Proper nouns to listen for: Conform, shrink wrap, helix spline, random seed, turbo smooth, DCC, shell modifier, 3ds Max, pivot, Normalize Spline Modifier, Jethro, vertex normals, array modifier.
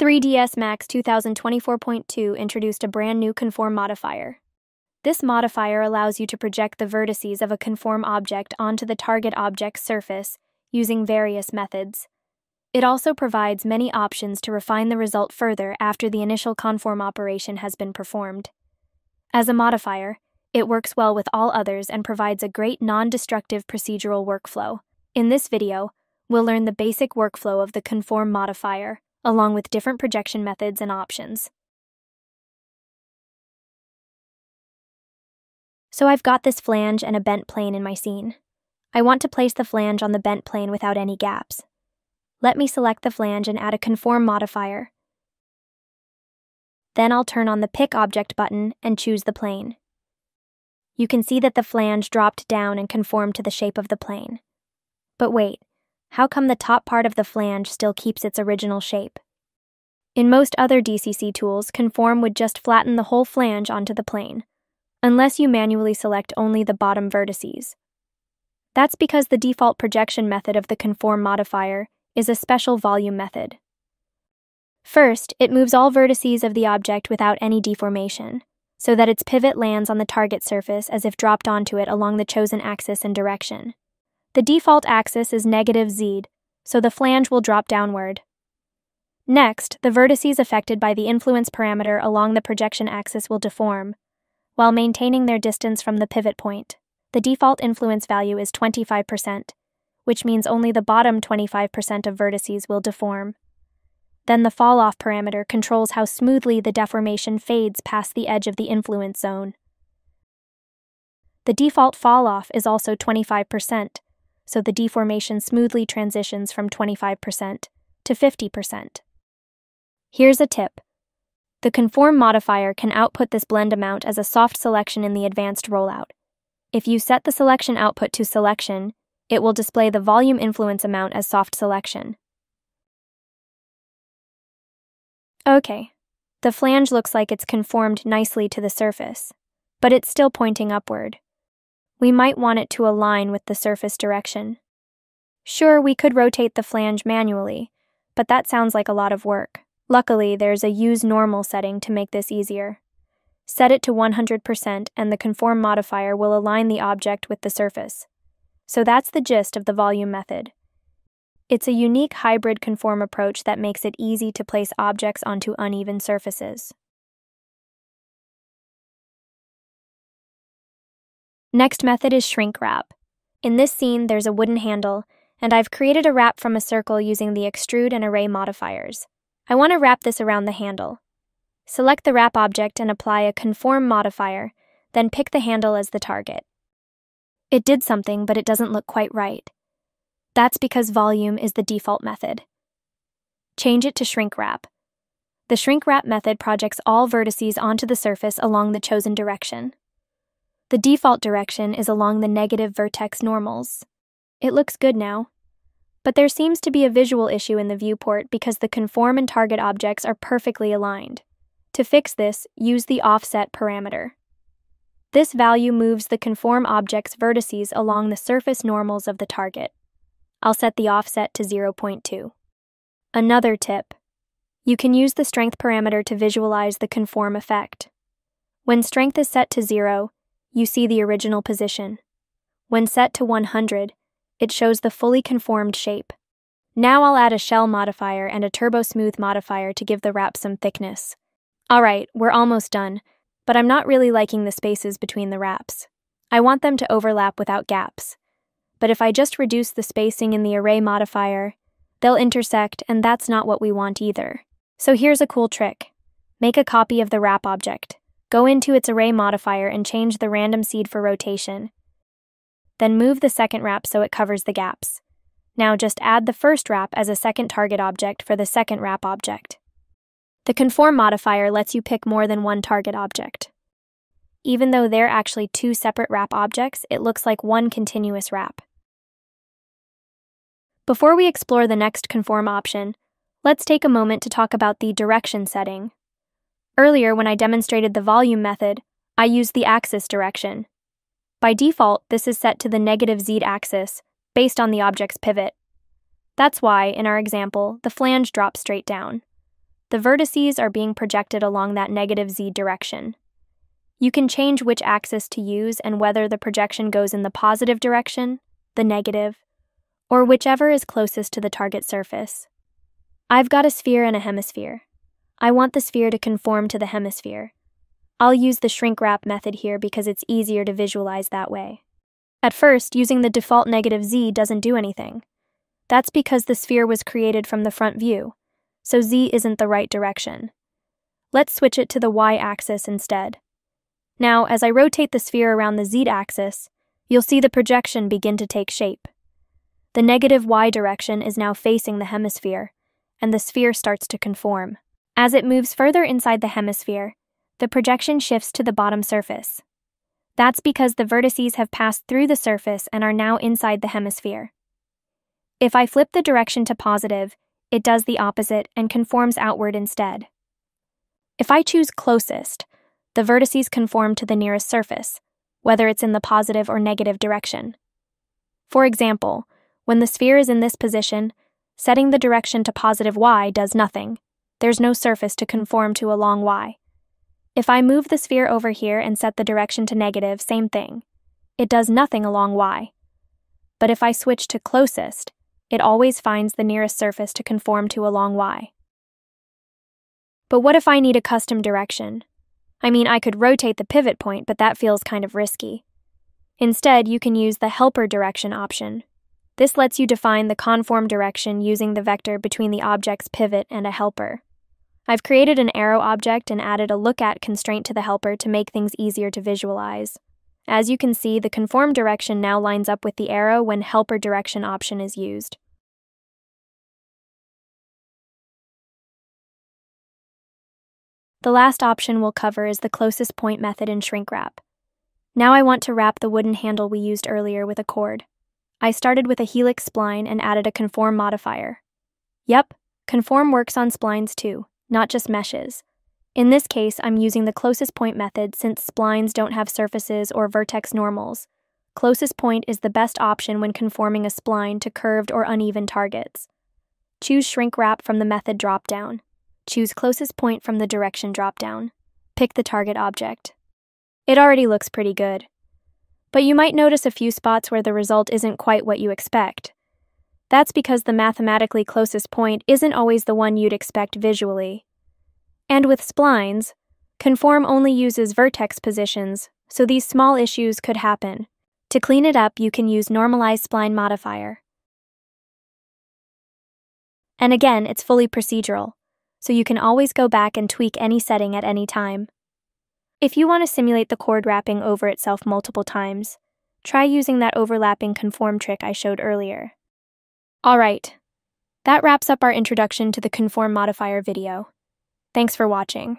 3ds Max 2024.2 introduced a brand new Conform modifier. This modifier allows you to project the vertices of a conform object onto the target object's surface using various methods. It also provides many options to refine the result further after the initial conform operation has been performed. As a modifier, it works well with all others and provides a great non-destructive procedural workflow. In this video, we'll learn the basic workflow of the Conform modifier, along with different projection methods and options. So I've got this flange and a bent plane in my scene. I want to place the flange on the bent plane without any gaps. Let me select the flange and add a Conform modifier. Then I'll turn on the Pick Object button and choose the plane. You can see that the flange dropped down and conformed to the shape of the plane. But wait, how come the top part of the flange still keeps its original shape? In most other DCC tools, Conform would just flatten the whole flange onto the plane, unless you manually select only the bottom vertices. That's because the default projection method of the Conform modifier is a special volume method. First, it moves all vertices of the object without any deformation, so that its pivot lands on the target surface as if dropped onto it along the chosen axis and direction. The default axis is -z, so the flange will drop downward. Next, the vertices affected by the influence parameter along the projection axis will deform, while maintaining their distance from the pivot point. The default influence value is 25%, which means only the bottom 25% of vertices will deform. Then the falloff parameter controls how smoothly the deformation fades past the edge of the influence zone. The default falloff is also 25%, so the deformation smoothly transitions from 25% to 50%. Here's a tip. The Conform modifier can output this blend amount as a soft selection in the advanced rollout. If you set the selection output to selection, it will display the volume influence amount as soft selection. Okay, the flange looks like it's conformed nicely to the surface, but it's still pointing upward. We might want it to align with the surface direction. Sure, we could rotate the flange manually, but that sounds like a lot of work. Luckily, there's a Use Normal setting to make this easier. Set it to 100% and the Conform modifier will align the object with the surface. So that's the gist of the volume method. It's a unique hybrid conform approach that makes it easy to place objects onto uneven surfaces. Next method is shrink wrap. In this scene, there's a wooden handle, and I've created a wrap from a circle using the extrude and array modifiers. I want to wrap this around the handle. Select the wrap object and apply a Conform modifier, then pick the handle as the target. It did something, but it doesn't look quite right. That's because volume is the default method. Change it to shrink wrap. The shrink wrap method projects all vertices onto the surface along the chosen direction. The default direction is along the negative vertex normals. It looks good now, but there seems to be a visual issue in the viewport because the conform and target objects are perfectly aligned. To fix this, use the offset parameter. This value moves the conform object's vertices along the surface normals of the target. I'll set the offset to 0.2. Another tip. You can use the strength parameter to visualize the conform effect. When strength is set to 0, you see the original position. When set to 100, it shows the fully conformed shape. Now I'll add a shell modifier and a turbo smooth modifier to give the wrap some thickness. Alright, we're almost done, but I'm not really liking the spaces between the wraps. I want them to overlap without gaps. But if I just reduce the spacing in the array modifier, they'll intersect, and that's not what we want either. So here's a cool trick. Make a copy of the wrap object. Go into its array modifier and change the random seed for rotation. Then move the second wrap so it covers the gaps. Now just add the first wrap as a second target object for the second wrap object. The Conform modifier lets you pick more than one target object. Even though they're actually two separate wrap objects, it looks like one continuous wrap. Before we explore the next conform option, let's take a moment to talk about the direction setting. Earlier, when I demonstrated the volume method, I used the axis direction. By default, this is set to the -z axis, based on the object's pivot. That's why, in our example, the flange drops straight down. the vertices are being projected along that negative z direction. You can change which axis to use and whether the projection goes in the positive direction, the negative, or whichever is closest to the target surface. I've got a sphere and a hemisphere. I want the sphere to conform to the hemisphere. I'll use the shrink wrap method here because it's easier to visualize that way. At first, using the default negative z doesn't do anything. That's because the sphere was created from the front view, so z isn't the right direction. Let's switch it to the y-axis instead. Now, as I rotate the sphere around the z-axis, you'll see the projection begin to take shape. The negative y direction is now facing the hemisphere, and the sphere starts to conform. As it moves further inside the hemisphere, the projection shifts to the bottom surface. That's because the vertices have passed through the surface and are now inside the hemisphere. If I flip the direction to positive, it does the opposite and conforms outward instead. If I choose closest, the vertices conform to the nearest surface, whether it's in the positive or negative direction. For example, when the sphere is in this position, setting the direction to positive y does nothing. There's no surface to conform to along y. If I move the sphere over here and set the direction to negative, same thing. It does nothing along y. But if I switch to closest, it always finds the nearest surface to conform to along y. But what if I need a custom direction? I mean, I could rotate the pivot point, but that feels kind of risky. Instead, you can use the helper direction option. This lets you define the conform direction using the vector between the object's pivot and a helper. I've created an arrow object and added a look at constraint to the helper to make things easier to visualize. As you can see, the conform direction now lines up with the arrow when helper direction option is used. The last option we'll cover is the closest point method in shrink wrap. Now I want to wrap the wooden handle we used earlier with a cord. I started with a helix spline and added a conform modifier. Yep, conform works on splines too, not just meshes. In this case, I'm using the closest point method since splines don't have surfaces or vertex normals. Closest point is the best option when conforming a spline to curved or uneven targets. Choose shrink wrap from the method dropdown. Choose closest point from the direction dropdown. Pick the target object. It already looks pretty good. But you might notice a few spots where the result isn't quite what you expect. That's because the mathematically closest point isn't always the one you'd expect visually. And with splines, Conform only uses vertex positions, so these small issues could happen. To clean it up, you can use Normalize Spline Modifier. And again, it's fully procedural, so you can always go back and tweak any setting at any time. If you want to simulate the cord wrapping over itself multiple times, try using that overlapping conform trick I showed earlier. All right, that wraps up our introduction to the conform modifier video. Thanks for watching.